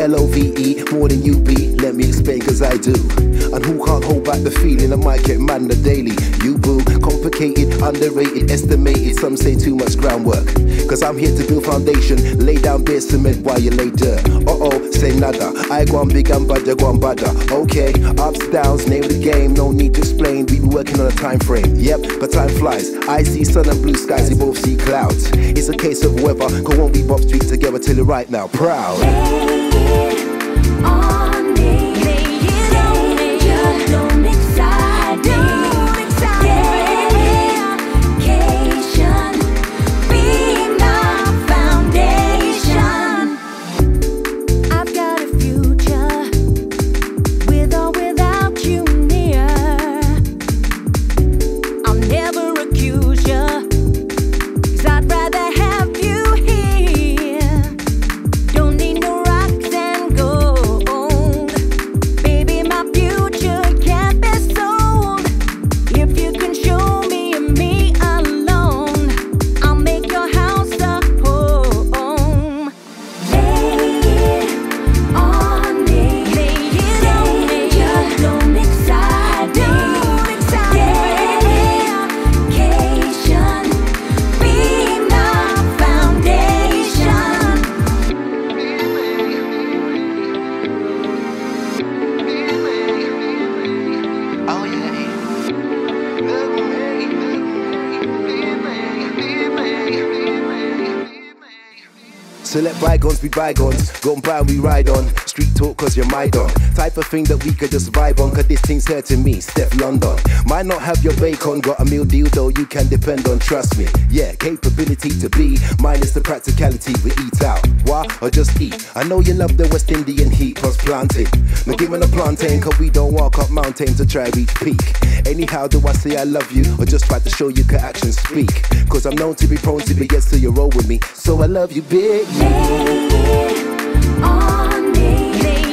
L-O-V-E, more than you be. Let me explain, cause I do. And who can't hold back the feeling? I might get mad on the daily. You boo, complicated, underrated, estimated. Some say too much groundwork. Cause I'm here to build foundation, lay down bare cement while you lay dirt. Uh-oh, say nada. I go on big and badder, go on badder. Okay, ups, downs, name the game. No need to explain, we be working on a time frame. Yep, but time flies. I see sun and blue skies, we both see clouds. It's a case of whoever, go on bebop street together till you're right now. Proud. So let bygones be bygones, go and buy and we ride on. Street talk cause you're my dog. Type of thing that we could just vibe on, cause this thing's hurting me, Steph London. Might not have your bacon, got a meal deal though you can depend on, trust me. Yeah, capability to be, minus the practicality, we eat out. Why? Or just eat. I know you love the West Indian heat, plus planting. Now give me the plantain, cause we don't walk up mountains to try reach peak. Anyhow, do I say I love you, or just try to show you can action speak? Cause I'm known to be prone to be, yes, so you roll with me. So I love you, big. Lay it on me.